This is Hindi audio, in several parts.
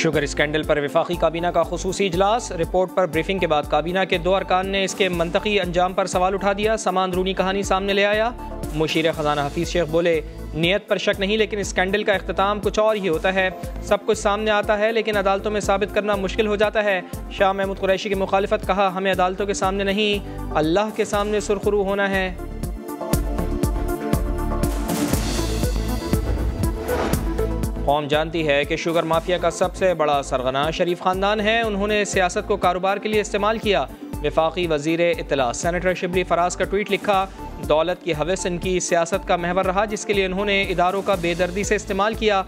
शुगर स्कैंडल पर वफाकी काबीना का खुसूसी इजलास, रिपोर्ट पर ब्रीफिंग के बाद काबीना के दो अरकान ने इसके मनतकी अंजाम पर सवाल उठा दिया। सामा अंदरूनी कहानी सामने ले आया। मुशीर खजाना हफीज़ शेख बोले, नीयत पर शक नहीं, लेकिन स्कैंडल का अख्तिताम कुछ और ही होता है। सब कुछ सामने आता है लेकिन अदालतों में साबित करना मुश्किल हो जाता है। शाह महमूद कुरैशी की मुखालफत, कहा हमें अदालतों के सामने नहीं अल्लाह के सामने सुरखरू होना है। कौम जानती है कि शुगर माफिया का सबसे बड़ा सरगना शरीफ ख़ानदान है। उन्होंने सियासत को कारोबार के लिए इस्तेमाल किया। वफाकी वज़ीर इतला सेनेटर शिबली फराज का ट्वीट लिखा, दौलत की हवस इनकी सियासत का महवर रहा, जिसके लिए इन्होंने इदारों का बेदर्दी से इस्तेमाल किया।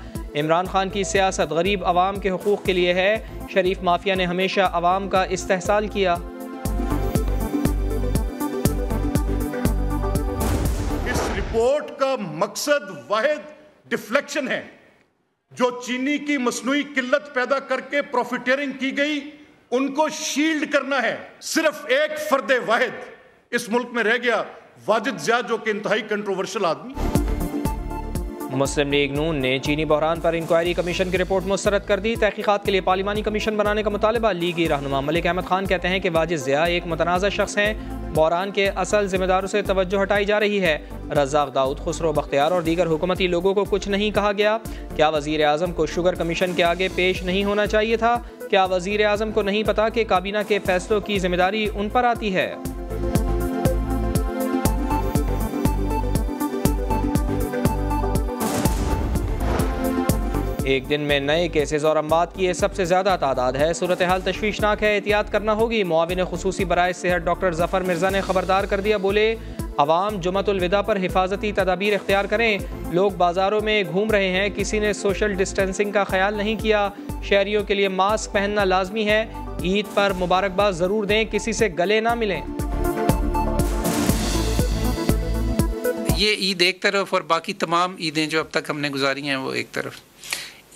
इमरान खान की सियासत गरीब आवाम के हकूक़ के लिए है। शरीफ माफिया ने हमेशा आवाम का इस्तेहसाल किया। इस रिपोर्ट का मकसद वाहिद डिफ्लेक्शन है, जो चीनी की मस्नुई किल्लत पैदा करके प्रॉफिटियरिंग की गई उनको शील्ड करना है। सिर्फ एक फर्द वाहिद इस मुल्क में रह गया, वाजिद ज़िया, जो कि इंतहाई कंट्रोवर्शियल आदमी। मुस्लिम लीग नून ने चीनी बहरान पर इंक्वायरी कमीशन की रिपोर्ट मुस्तरद कर दी। तहकीकात के लिए पार्लिमानी कमीशन बनाने का मुतालबा। लीगी रहनुमा मलिक अहमद खान कहते हैं कि वाजिद ज़िया एक मुतनाज़ा शख्स हैं, बहरान के असल जिम्मेदारों से तवज्जो हटाई जा रही है। रज़ाक दाऊद, खुसरो, बख्तियार और दीगर हुकूमती लोगों को कुछ नहीं कहा गया। क्या वज़ीर आज़म को शुगर कमीशन के आगे पेश नहीं होना चाहिए था? क्या वज़ीर आज़म को नहीं पता कि काबीना के फैसलों की जिम्मेदारी उन पर आती है? एक दिन में नए केसेस और अमवात की ये सबसे ज़्यादा तादाद है। सूरत हाल तशवीशनाक है, एहतियात करना होगी। मुआविन खुसूसी बराए सेहत डॉक्टर ज़फर मिर्जा ने खबरदार कर दिया। बोले, आवाम जुमतुल विदा पर हिफाजती तदाबीर इख्तियार करें। लोग बाज़ारों में घूम रहे हैं, किसी ने सोशल डिस्टेंसिंग का ख्याल नहीं किया। शहरियों के लिए मास्क पहनना लाजमी है। ईद पर मुबारकबाद ज़रूर दें, किसी से गले ना मिलें। ये ईद एक तरफ और बाकी तमाम ईदें जो अब तक हमने गुजारी हैं वो एक तरफ।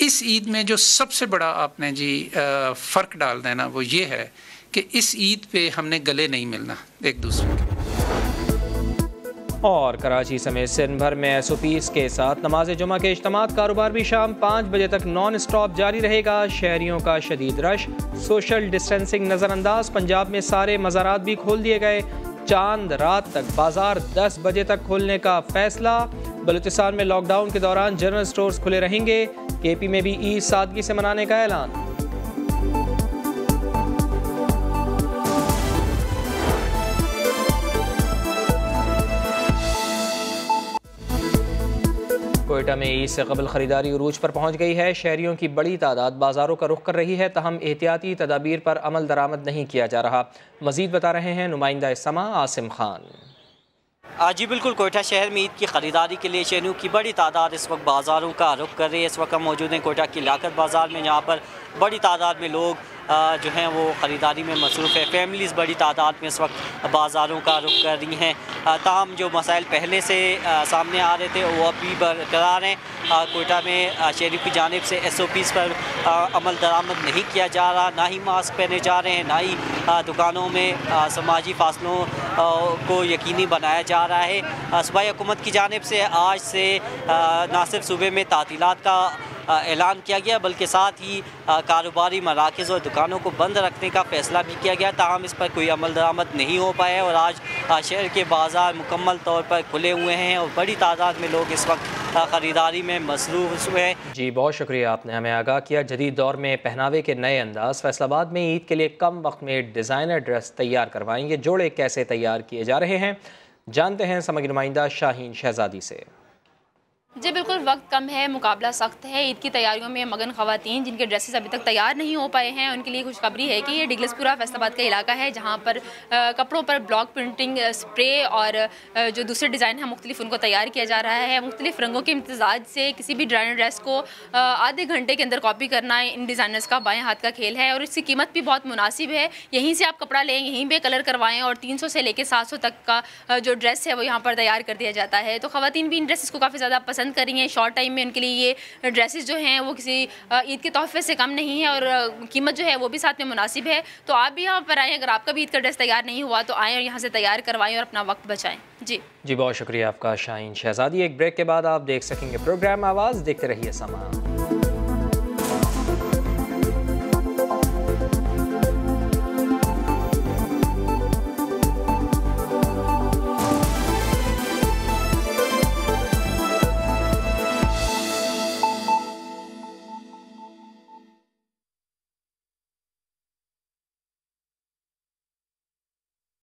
इस ईद में जो सबसे बड़ा आपने जी फ़र्क डाल देना वो ये है कि इस ईद पे हमने गले नहीं मिलना एक दूसरे के। और कराची समेत सिंध भर में SOPs के साथ नमाज जुमा के इज्तमात। कारोबार भी शाम 5 बजे तक नॉन स्टॉप जारी रहेगा। शहरियों का शदीद रश, सोशल डिस्टेंसिंग नज़रअंदाज। पंजाब में सारे मज़ारात भी खोल दिए गए। चांद रात तक बाजार 10 बजे तक खोलने का फैसला। बलूचिस्तान में लॉकडाउन के दौरान जनरल स्टोर्स खुले रहेंगे। KP में भी ईद सादगी से मनाने का ऐलान। क्वेटा में ईद से कबल खरीदारी उरूज पर पहुंच गई है। शहरियों की बड़ी तादाद बाजारों का रुख कर रही है, तहम एहतियाती तदाबीर पर अमल दरामद नहीं किया जा रहा। मजीद बता रहे हैं नुमाइंदा समा आसिम खान। आज जी बिल्कुल, कोयटा शहर में ईद की ख़रीदारी के लिए शहरियों की बड़ी तादाद इस वक्त बाज़ारों का रुख कर रही है। इस वक्त हम मौजूद हैं कोयटा की लाकत बाज़ार में, जहाँ पर बड़ी तादाद में लोग जो हैं वो ख़रीदारी में मसरूफ़ है। फैमिलीज़ बड़ी तादाद में इस वक्त बाज़ारों का रुख कर रही हैं। ताम जो मसाइल पहले से सामने आ रहे थे वो अभी बरकरार हैं। कोयटा में शहरियों की जानिब से SOPs पर अमल दरामद नहीं किया जा रहा। ना ही मास्क पहने जा रहे हैं, ना ही दुकानों में समाजी फासलों को यकीनी बनाया जा रहा है। सूबाई हुकूमत की जानिब से आज से ना सिर्फ सूबे में तातीलात का ऐलान किया गया, बल्कि साथ ही कारोबारी मराकज़ और दुकानों को बंद रखने का फ़ैसला भी किया गया। ताहम इस पर कोई अमल दरामद नहीं हो पाया और आज शहर के बाज़ार मुकम्मल तौर पर खुले हुए हैं और बड़ी तादाद में लोग इस वक्त ख़रीदारी में मसरूफ़ हुए हैं। जी बहुत शुक्रिया, आपने हमें आगाह किया। जदीद दौर में पहनावे के नए अंदाज। फैसलाबाद में ईद के लिए कम वक्त में डिज़ाइनर ड्रेस तैयार करवाएंगे। जोड़े कैसे तैयार किए जा रहे हैं, जानते हैं समाजी नुमाइंदा शाहीन शहज़ादी से। जी बिल्कुल, वक्त कम है, मुकाबला सख्त है। ईद की तैयारियों में मगन ख़वातीन जिनके ड्रेसेस अभी तक तैयार नहीं हो पाए हैं, उनके लिए खुशखबरी है कि ये डिगलसपुरा फैसलाबाद का इलाका है, जहां पर कपड़ों पर ब्लॉक प्रिंटिंग, स्प्रे और जो दूसरे डिज़ाइन हैं मुख्तलिफ, उनको तैयार किया जा रहा है। मुख्तलिफ रंगों के इम्तजाज से किसी भी डिज़ाइनर ड्रेस को आधे घंटे के अंदर कॉपी करना इन डिज़ाइनर्स का बाएँ हाथ का खेल है और इसकी कीमत भी बहुत मुनासिब है। यहीं से आप कपड़ा लें, यहीं पर कलर करवाएँ और 300 से लेकर 700 तक का जो ड्रेस है वो यहाँ पर तैयार कर दिया जाता है। तो ख़वातीन भी इन ड्रेसेस को काफ़ी ज़्यादा पसंद कर रही हैं। शॉर्ट टाइम में उनके लिए ये ड्रेसेस जो हैं वो किसी ईद के तोहफे से कम नहीं है और कीमत जो है वो भी साथ में मुनासिब है। तो आप भी यहाँ पर आएँ, अगर आपका भी ईद का ड्रेस तैयार नहीं हुआ तो आएँ और यहाँ से तैयार करवाएँ और अपना वक्त बचाएँ। जी जी बहुत शुक्रिया आपका शाहीन शहज़ादी। एक ब्रेक के बाद आप देख सकेंगे प्रोग्राम आवाज़। देखते रहिए समा।